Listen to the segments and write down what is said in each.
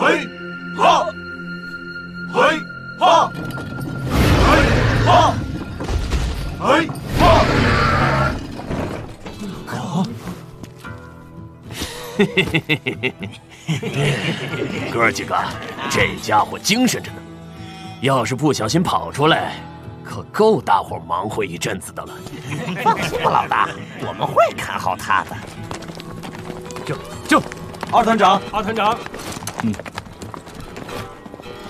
嘿哈，嘿哈，嘿哈，嘿哈。好，嘿嘿嘿嘿嘿嘿，哥几个，这家伙精神着呢。要是不小心跑出来，可够大伙忙活一阵子的了。放心吧，老大，我们会看好他的。就。 二团长，二团长，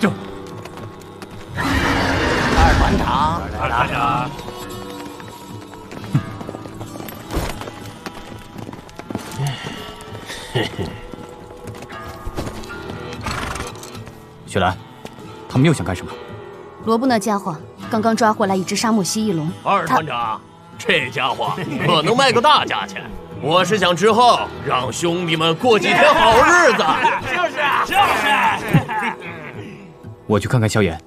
就二团长，二团长，嘿嘿，雪兰，他们又想干什么？罗布那家伙刚刚抓获来一只沙漠蜥蜴龙。二团长，这家伙可能卖个大价钱。 我是想之后让兄弟们过几天好日子，就是啊，就是。我去看看萧炎，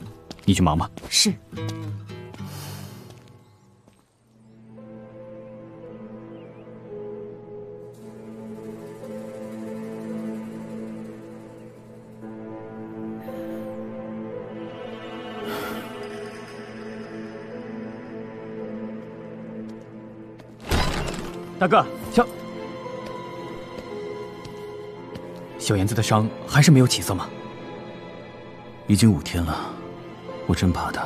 你去忙吧。是。大哥。 小炎子的伤还是没有起色吗？已经5天了，我真怕他。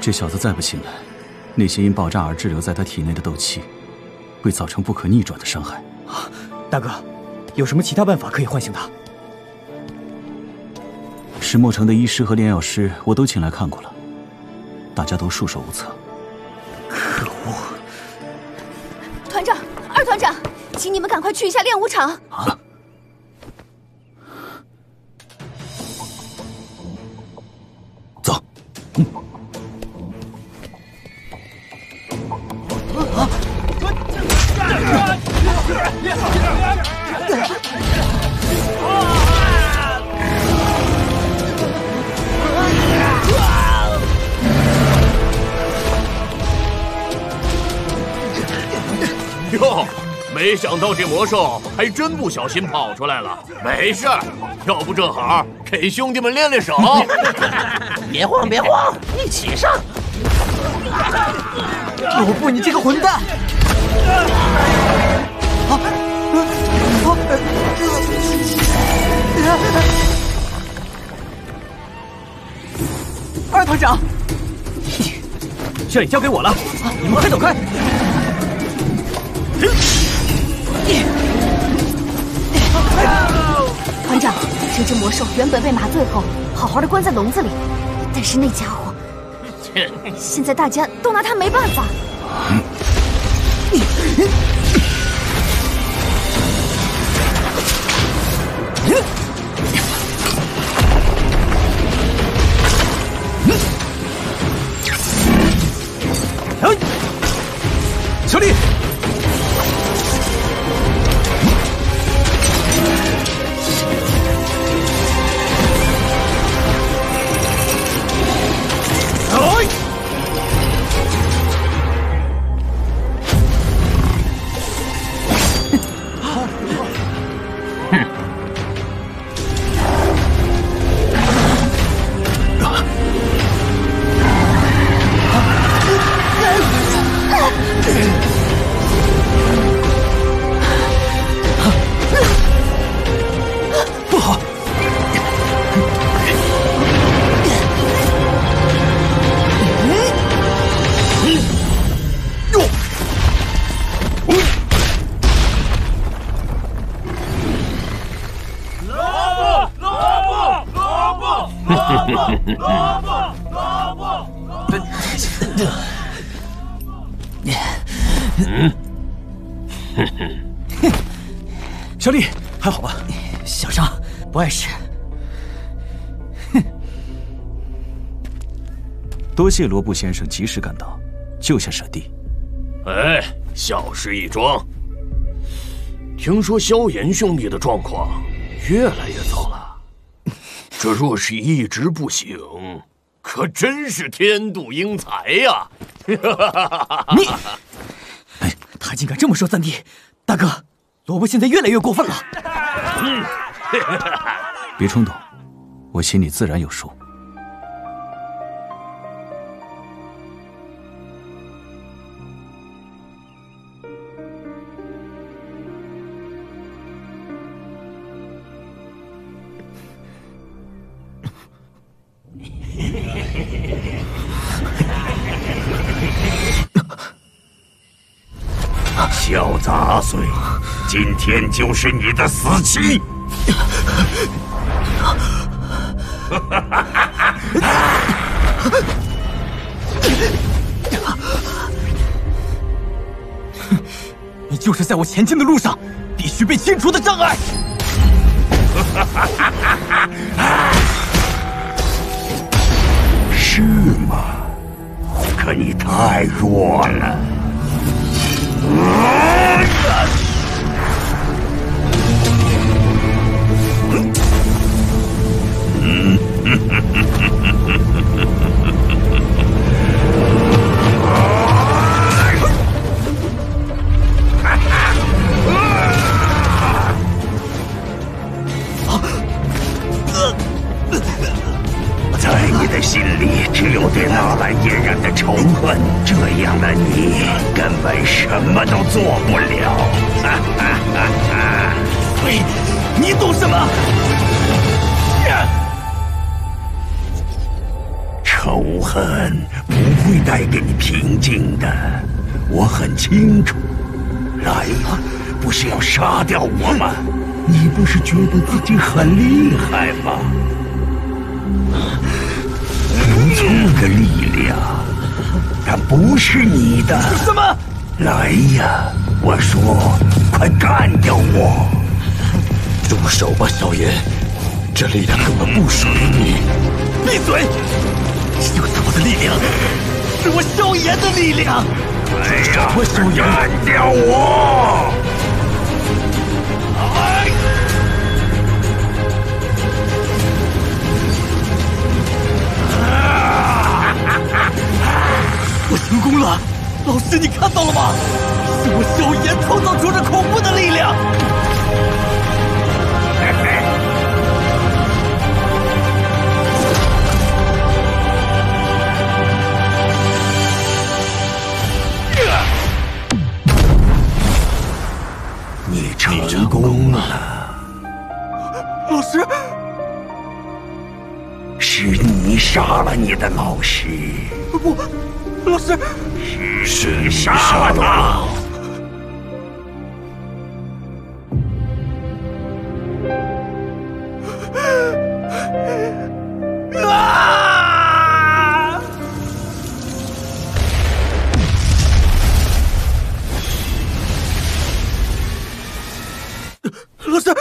这小子再不醒来，那些因爆炸而滞留在他体内的斗气，会造成不可逆转的伤害。啊，大哥，有什么其他办法可以唤醒他？石墨城的医师和炼药师我都请来看过了，大家都束手无策。可恶！团长，二团长，请你们赶快去一下练武场。啊！ 哟，没想到这魔兽还真不小心跑出来了。没事，要不正好给兄弟们练练手。别慌，别慌，一起上！罗布，你这个混蛋！二团长，这里交给我了，你们快走开！ 团长，这只魔兽原本被麻醉后，好好的关在笼子里，但是那家伙，现在大家都拿他没办法。小丽。 小丽，还好吧？小伤，不碍事。哼，多谢罗布先生及时赶到，救下舍弟。哎，小事一桩。听说萧炎兄弟的状况越来越糟了，这若是一直不醒，可真是天妒英才呀！你，哎，他竟敢这么说三弟，大哥。 萝卜现在越来越过分了。嗯，别冲动，我心里自然有数。小杂碎，今天就是你的死期！你就是在我前进的路上必须被清除的障碍！是吗？可你太弱了。 在你的心里，只有对那般隐然的仇恨。这样的你，根本什么都做不了。哈哈哈哈！呸！你懂什么？仇恨不会带给你平静的，我很清楚。来吧，不是要杀掉我吗？你不是觉得自己很厉害吗？ 无穷的力量，但不是你的。什么？来呀！我说，快干掉我！住手吧，少云！这力量根本不属于你。闭嘴！这就是我的力量，是我萧炎的力量。来呀！干掉我！来！ 我成功了，老师，你看到了吗？是我萧炎创造出这恐怖的力量。嘿嘿，你成功了，老师，是你杀了你的老师。我。 老师，是你杀了他！啊！老师。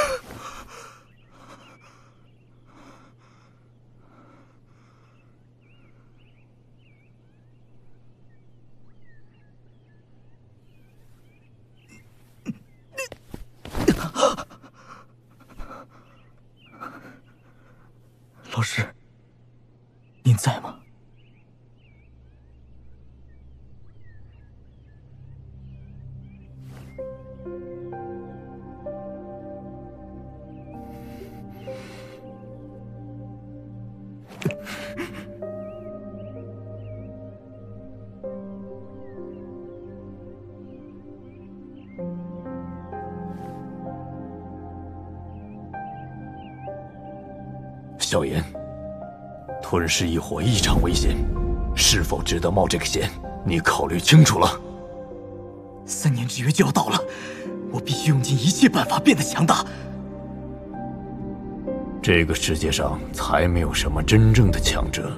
老师，您在吗？萧炎，吞噬异火异常危险，是否值得冒这个险？你考虑清楚了。3年之约就要到了，我必须用尽一切办法变得强大。这个世界上才没有什么真正的强者，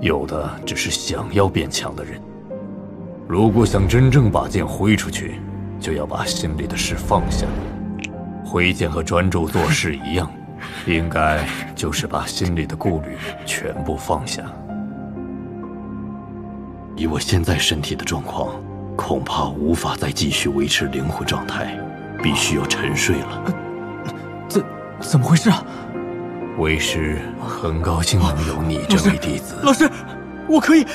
有的只是想要变强的人。如果想真正把剑挥出去，就要把心里的事放下。挥剑和专注做事一样。应该就是把心里的顾虑全部放下。以我现在身体的状况，恐怕无法再继续维持灵魂状态，必须要沉睡了。怎么回事啊？为师很高兴能有你这位弟子。老师，我可以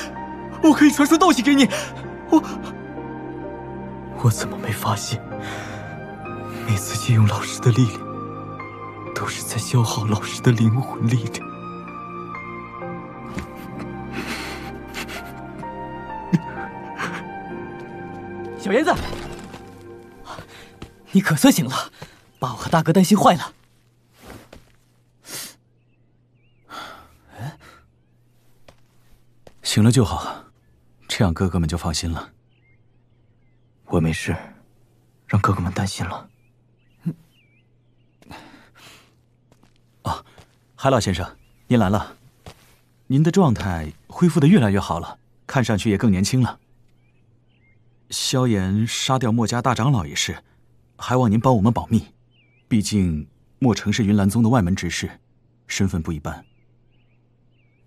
传输道气给你。我怎么没发现？每次借用老师的力量。都是在消耗老师的灵魂力量。小燕子，你可算醒了，把我和大哥担心坏了。 醒了就好，这样哥哥们就放心了。我没事，让哥哥们担心了。哦，海老先生，您来了。您的状态恢复的越来越好了，看上去也更年轻了。萧炎杀掉墨家大长老一事，还望您帮我们保密，毕竟墨城是云岚宗的外门执事，身份不一般。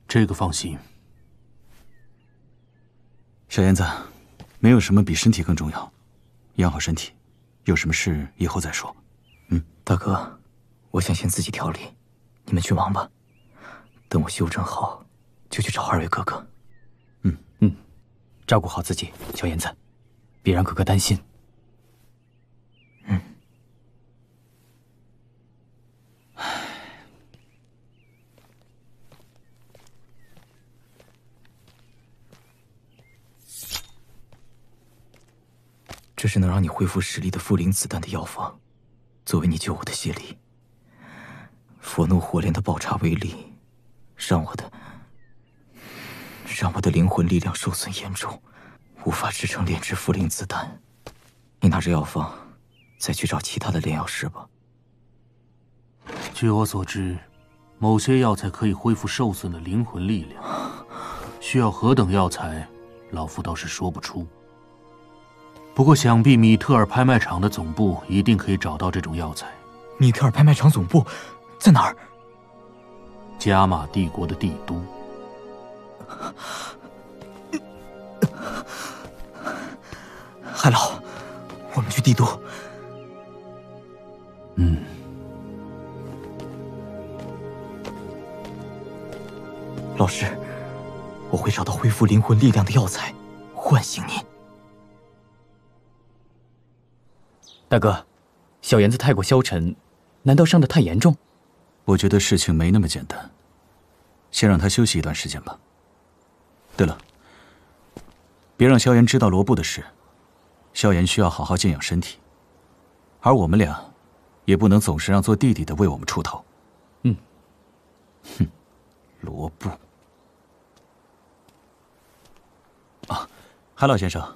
这个放心。 小燕子，没有什么比身体更重要，养好身体，有什么事以后再说。嗯，大哥，我想先自己调理，你们去忙吧，等我修整好，就去找二位哥哥。嗯嗯，照顾好自己，小燕子，别让哥哥担心。嗯。唉。 这是能让你恢复实力的复灵子弹的药方，作为你救我的谢礼。佛怒火莲的宝茶威力，让我的灵魂力量受损严重，无法支撑炼制复灵子弹。你拿着药方，再去找其他的炼药师吧。据我所知，某些药材可以恢复受损的灵魂力量，需要何等药材，老夫倒是说不出。 不过，想必米特尔拍卖场的总部一定可以找到这种药材。米特尔拍卖场总部在哪儿？加玛帝国的帝都。海老，我们去帝都。嗯。 老师，我会找到恢复灵魂力量的药材，唤醒您。 大哥，小炎子太过消沉，难道伤得太严重？我觉得事情没那么简单，先让他休息一段时间吧。对了，别让萧炎知道罗布的事，萧炎需要好好静养身体，而我们俩也不能总是让做弟弟的为我们出头。嗯，哼，罗布。啊，海老先生，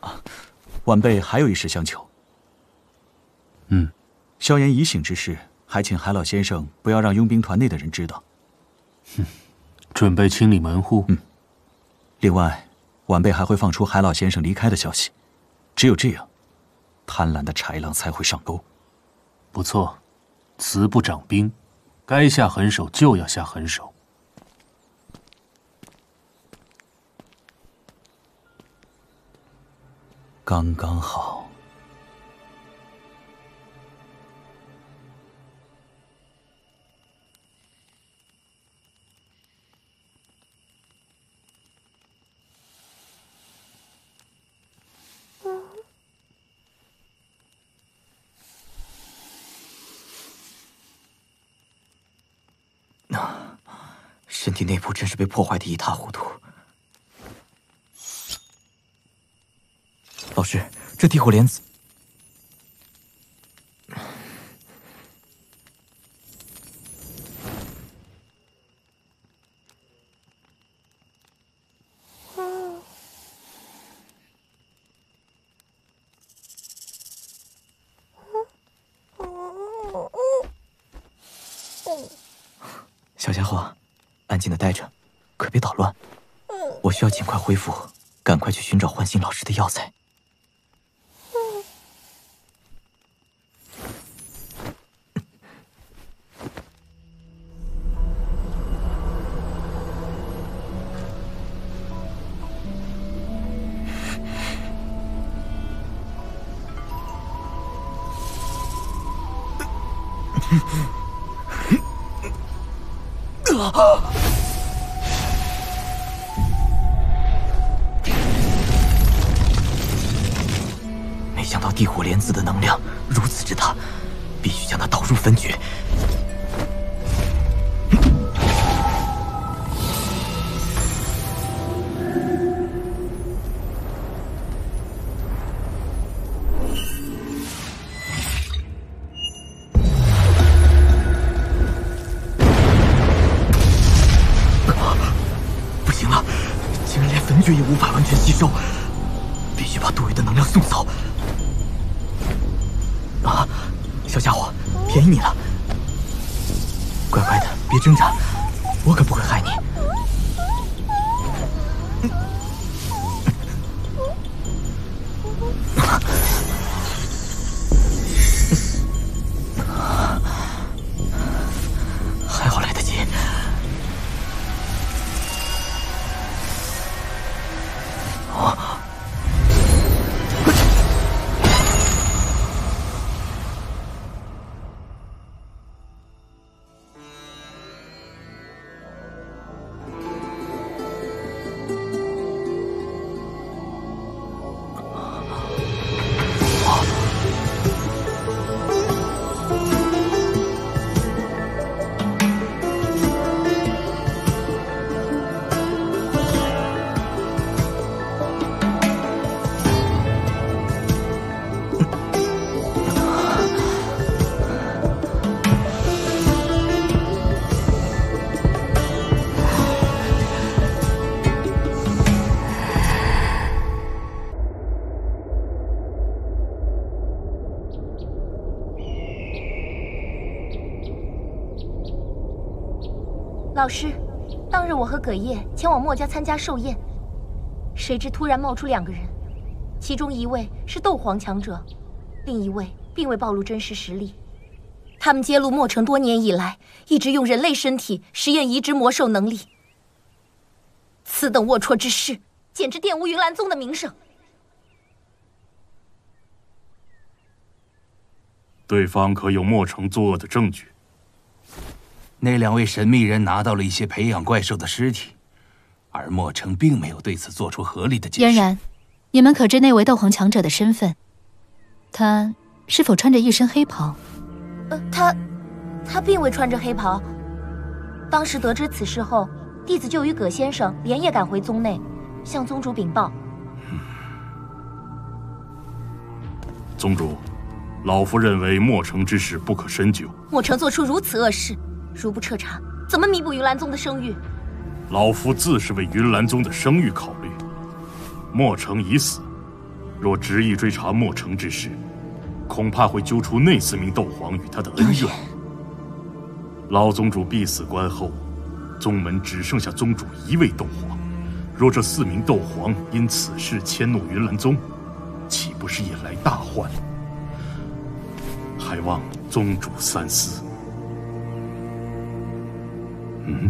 晚辈还有一事相求。 嗯，萧炎已醒之事，还请海老先生不要让佣兵团内的人知道。哼，准备清理门户。嗯。另外，晚辈还会放出海老先生离开的消息，只有这样，贪婪的豺狼才会上钩。不错，慈不掌兵，该下狠手就要下狠手。刚刚好。 身体内部真是被破坏的一塌糊涂。老师，这地火莲子，小家伙。 安静的待着，可别捣乱。我需要尽快恢复，赶快去寻找唤醒老师的药材。啊！ 没想到地火莲子的能量如此之大，必须将它导入焚诀。月也无法完全吸收，必须把多余的能量送走。啊，小家伙，便宜你了，乖乖的，别挣扎，我可不会害你。 老师，当日我和葛叶前往墨家参加寿宴，谁知突然冒出两个人，其中一位是斗皇强者，另一位并未暴露真实实力。他们揭露墨城多年以来一直用人类身体实验移植魔兽能力，此等龌龊之事，简直玷污云岚宗的名声。对方可有墨城作恶的证据？ 那两位神秘人拿到了一些培养怪兽的尸体，而墨城并没有对此做出合理的解释。嫣然，你们可知那位斗皇强者的身份？他是否穿着一身黑袍？他并未穿着黑袍。当时得知此事后，弟子就与葛先生连夜赶回宗内，向宗主禀报。宗主，老夫认为墨城之事不可深究。墨城做出如此恶事。 如不彻查，怎么弥补云岚宗的声誉？老夫自是为云岚宗的声誉考虑。墨城已死，若执意追查墨城之事，恐怕会揪出那四名斗皇与他的恩怨。老宗主必死关后，宗门只剩下宗主一位斗皇。若这四名斗皇因此事迁怒云岚宗，岂不是引来大患？还望宗主三思。 嗯，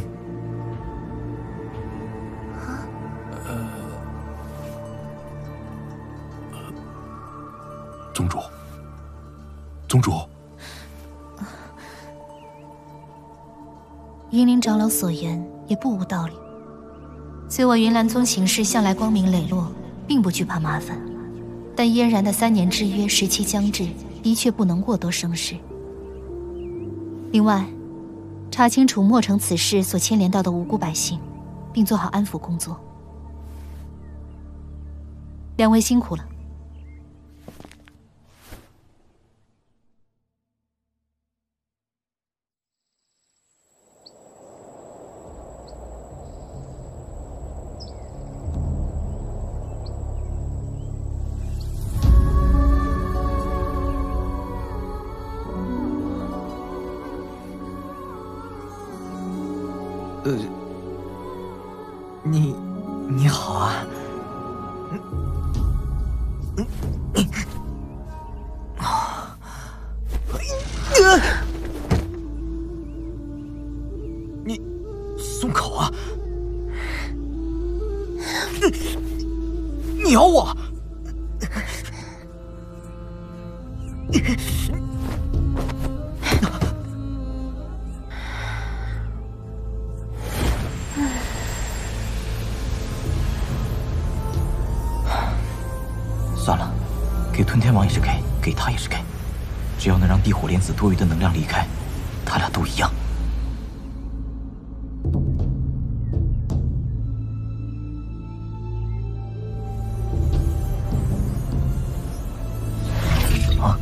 宗主，宗主，云灵长老所言也不无道理。虽我云岚宗行事向来光明磊落，并不惧怕麻烦，但嫣然的3年之约时期将至，的确不能过多生事。另外。 查清楚墨城此事所牵连到的无辜百姓，并做好安抚工作。两位辛苦了。你好啊，你松口啊！你咬我！ 只要能让地火莲子多余的能量离开，他俩都一样。啊！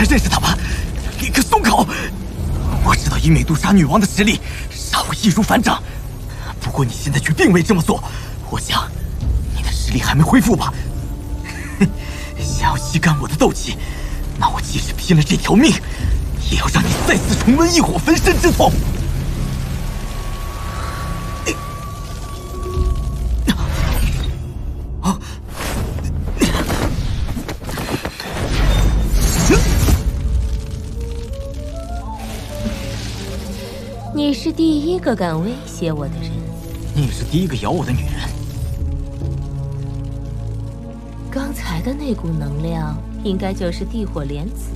该认识他吧？给个松口！我知道以美杜莎女王的实力，杀我易如反掌。不过你现在却并未这么做，我想你的实力还没恢复吧？哼，想要吸干我的斗气，那我即使拼了这条命，也要让你再次重温异火焚身之痛！ 你是第一个敢威胁我的人，你也是第一个咬我的女人。刚才的那股能量应该就是地火莲子。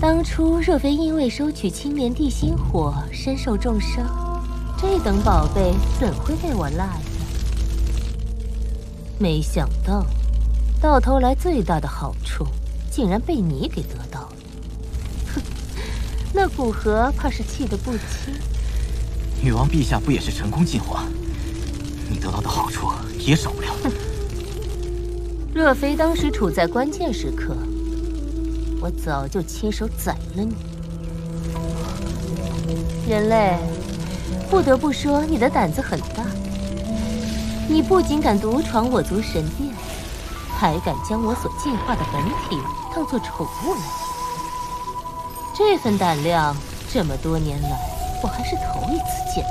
当初若非因为收取青莲地心火身受重伤，这等宝贝怎会被我落下？没想到，到头来最大的好处竟然被你给得到了。 那古河怕是气得不轻。女王陛下不也是成功进化？你得到的好处也少不了。若非当时处在关键时刻，我早就亲手宰了你。人类，不得不说你的胆子很大。你不仅敢独闯我族神殿，还敢将我所进化的本体当作宠物来。 这份胆量，这么多年来，我还是头一次见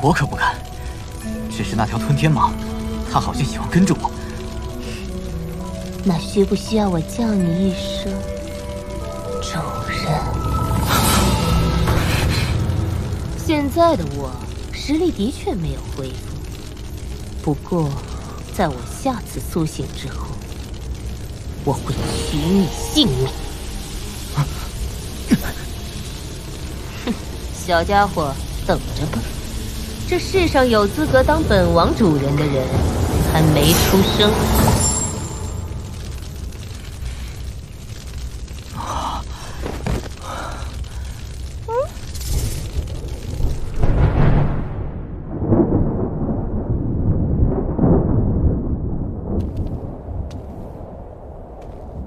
到。我可不敢，只是那条吞天蟒，它好像喜欢跟着我。那需不需要我叫你一声主人？现在的我实力的确没有恢复，不过，在我下次苏醒之后。 我会取你性命！哼，小家伙，等着吧！这世上有资格当本王主人的人，还没出生。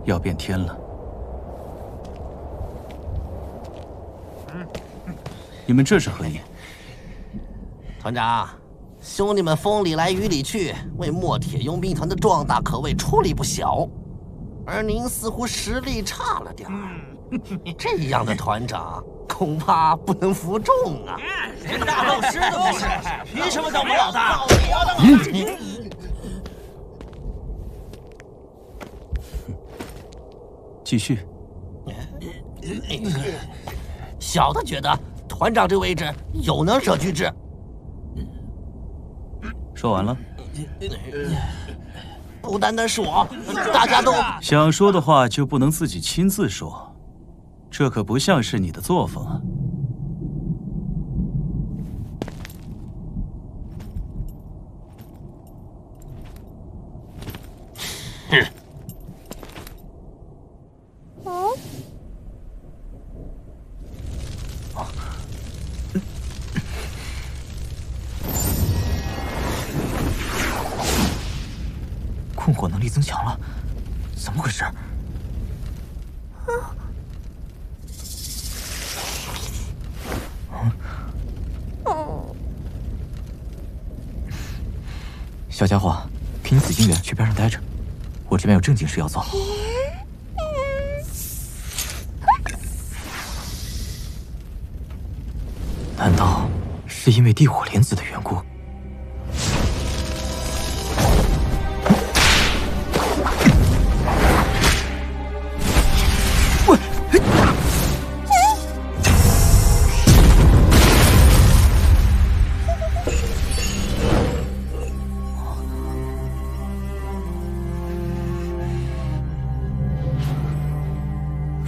要变天了，你们这是何意？团长，兄弟们风里来雨里去，为墨铁佣兵团的壮大可谓出力不小，而您似乎实力差了点儿，这样的团长恐怕不能服众啊！连大肉师都不是，凭什么当我们老大？继续。小的觉得团长这位置有能者居之。说完了。不单单是我，大家都想说的话就不能自己亲自说，这可不像是你的作风啊。哼。 火能力增强了，怎么回事？小家伙，给你紫晶元，去边上待着，我这边有正经事要做。难道是因为地火莲子的缘故？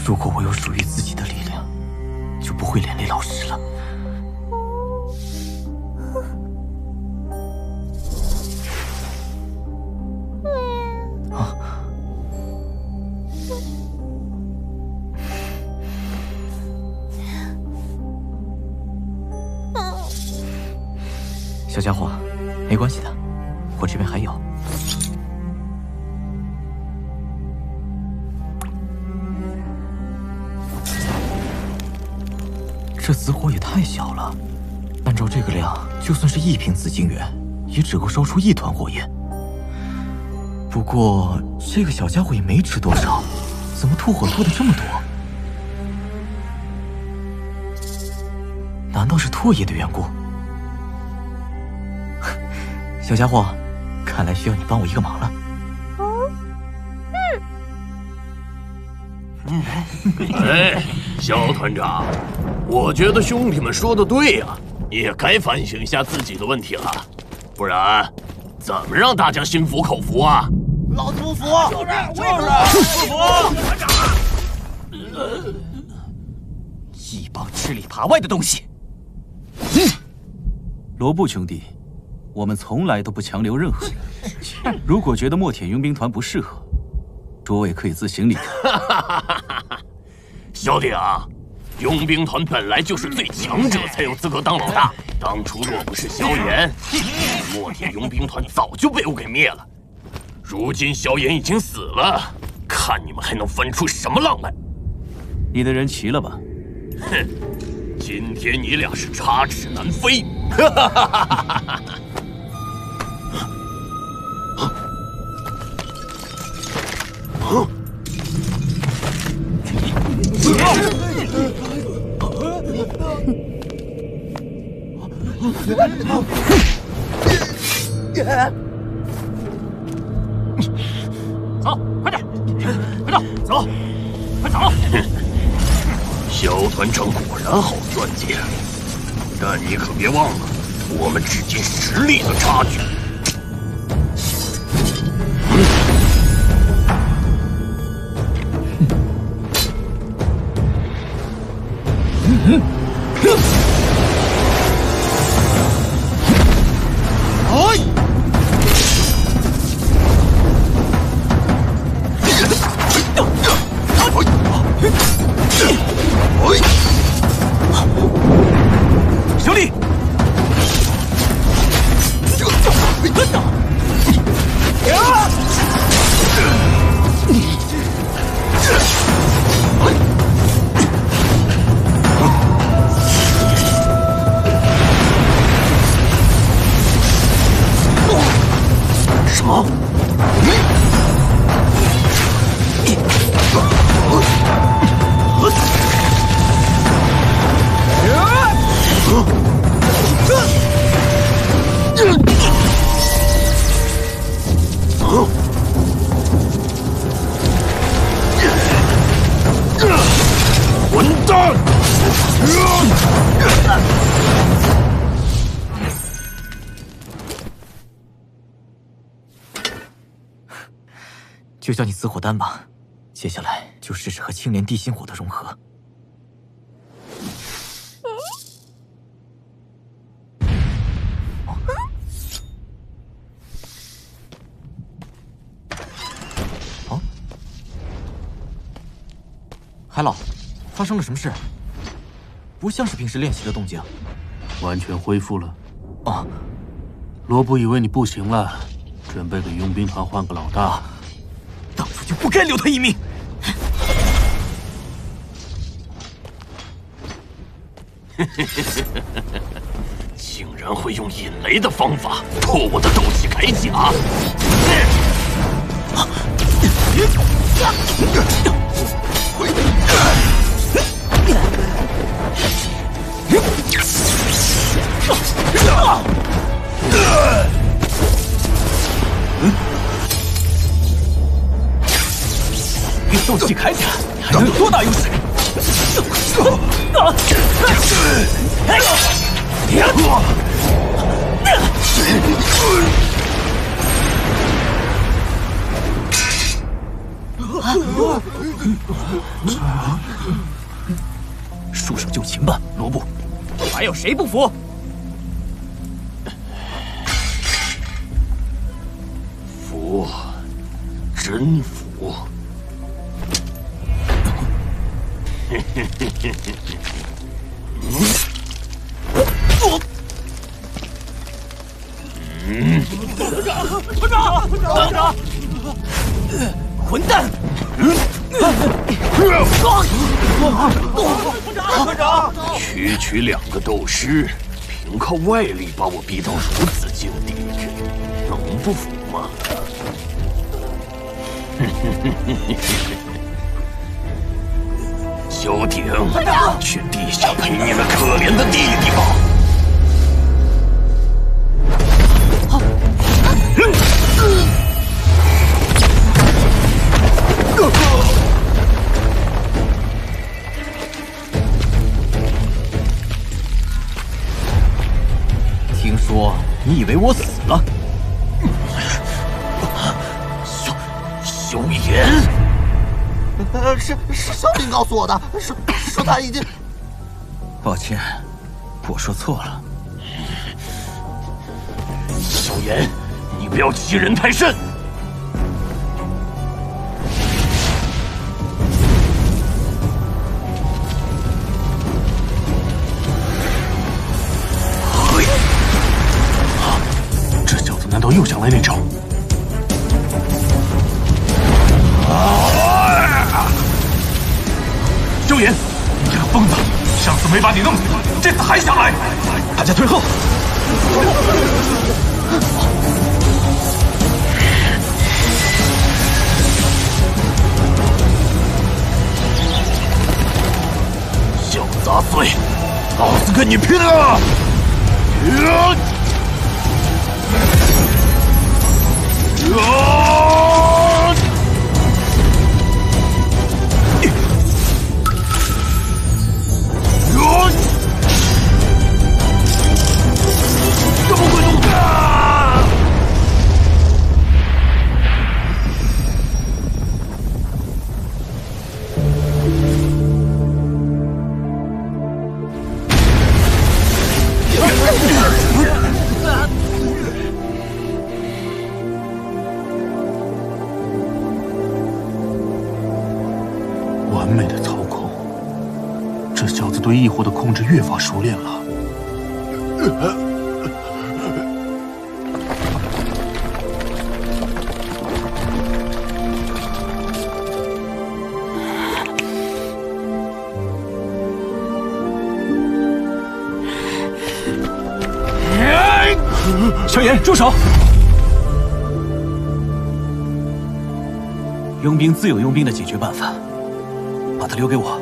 如果我有属于自己的力量，就不会连累老师了。啊！小家伙，没关系的，我这边还有。这紫火也太小了，按照这个量，就算是1瓶紫晶元，也只够烧出1团火焰。不过这个小家伙也没吃多少，怎么吐火吐的这么多？难道是唾液的缘故？小家伙，看来需要你帮我一个忙了。 哎，肖团长，我觉得兄弟们说的对呀，你也该反省一下自己的问题了，不然怎么让大家心服口服啊？老子不服！就是不服！团长，一帮吃里扒外的东西！罗布兄弟，我们从来都不强留任何人，如果觉得墨舔佣兵团不适合。 诸位可以自行理解。小弟啊，佣兵团本来就是最强者才有资格当老大。当初若不是萧炎，墨铁佣兵团早就被我给灭了。如今萧炎已经死了，看你们还能翻出什么浪来！你的人齐了吧？哼，今天你俩是插翅难飞。走，快点，快走，走，快走！萧团长果然好钻戒，但你可别忘了我们之间实力的差距。 兄弟，什么？ 混蛋！就叫你紫火丹吧，接下来就试试和青莲地心火的融合。 海老，发生了什么事？不像是平时练习的动静。完全恢复了。啊，罗布以为你不行了，准备给佣兵团换个老大。当初就不该留他一命。竟然会用引雷的方法破我的斗气铠甲！与斗气铠甲，你还能有多大优势？束手就擒吧，罗布！还有谁不服？服，真服！嘿嘿嘿嘿嘿嘿！嗯，团长，团长，团长，混蛋！嗯。团长，区两个斗师，凭靠外力把我逼到如此境地，能不服吗？萧鼎，去地下陪你那可怜的弟弟吧。 听说你以为我死了？萧炎，是萧鼎告诉我的，说他已经……抱歉，我说错了。萧炎，你不要欺人太甚！ 又想来那招！萧炎，你这个疯子，上次没把你弄死，这次还想来！大家退后！小杂碎，老子跟你拼了！ 对异火的控制越发熟练了。萧炎，住手！佣兵自有佣兵的解决办法，把他留给我。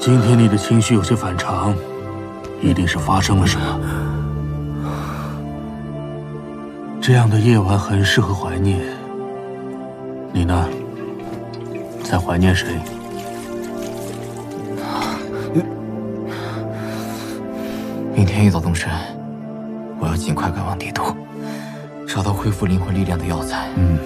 今天你的情绪有些反常，一定是发生了什么。这样的夜晚很适合怀念。你呢？在怀念谁？明天一早动身，我要尽快赶往帝都，找到恢复灵魂力量的药材。嗯。